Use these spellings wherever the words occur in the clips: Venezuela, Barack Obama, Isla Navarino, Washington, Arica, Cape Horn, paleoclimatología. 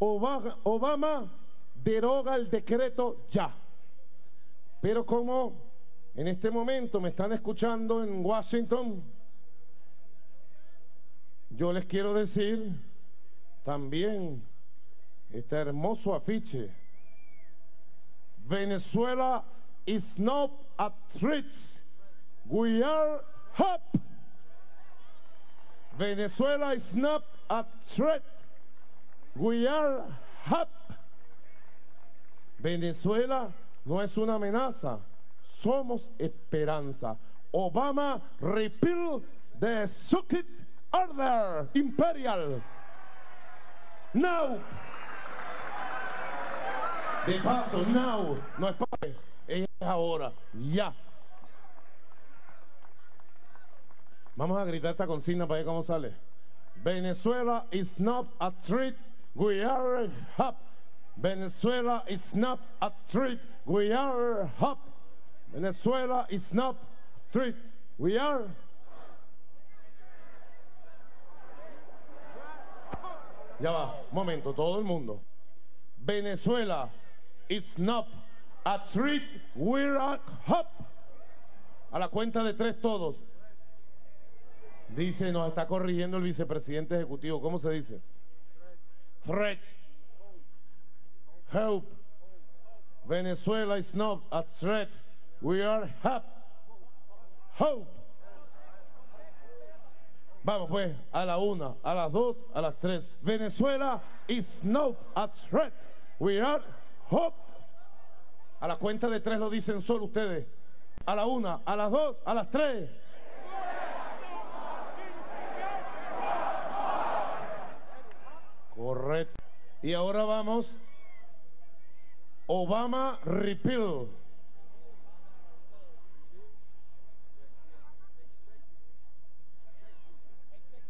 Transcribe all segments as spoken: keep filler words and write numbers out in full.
Obama, Obama deroga el decreto ya. Pero como en este momento me están escuchando en Washington, yo les quiero decir también este hermoso afiche: Venezuela is not a threat, we are hope. Venezuela is not a threat, we are hope. Venezuela no es una amenaza, somos esperanza. Obama repeal the Soviet order imperial. Now. De paso, now. No es para, es ahora, ya. Vamos a gritar esta consigna para ver cómo sale. Venezuela is not a threat, we are hope. Venezuela is not a threat, we are hope. Venezuela is not a threat, we are. Ya va, un momento, todo el mundo. Venezuela is not a threat, we are hope. A la cuenta de tres todos. Dice, nos está corrigiendo el vicepresidente ejecutivo. ¿Cómo se dice? Threat. Help. Venezuela is not a threat. We are help. Hope. Vamos pues, a la una, a las dos, a las tres. Venezuela is not a threat. We are hope. A la cuenta de tres lo dicen solo ustedes. A la una, a las dos, a las tres. Correcto. Y ahora vamos. Obama repeal.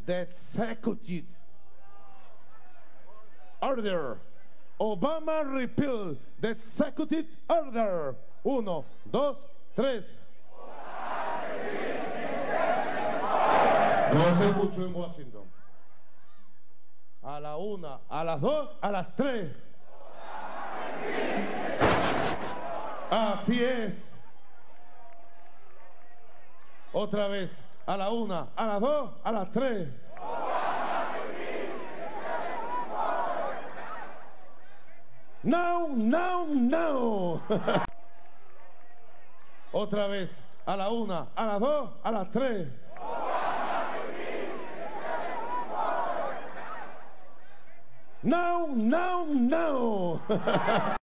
The executive order. Obama repeal the executive order. Uno, dos, tres. No se escuchó en Washington. A la una, a las dos, a las tres. Así es. Otra vez. A la una, a las dos, a las tres. No, no, no. Otra vez. A la una, a las dos, a las tres. No, no, no.